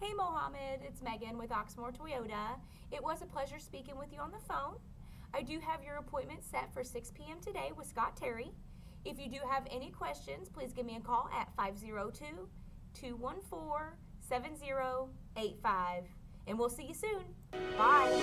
Hey Mohammed, it's Megan with Oxmoor Toyota. It was a pleasure speaking with you on the phone. I do have your appointment set for 6 p.m. today with Scott Terry. If you do have any questions, please give me a call at 502-214-7085. And we'll see you soon. Bye.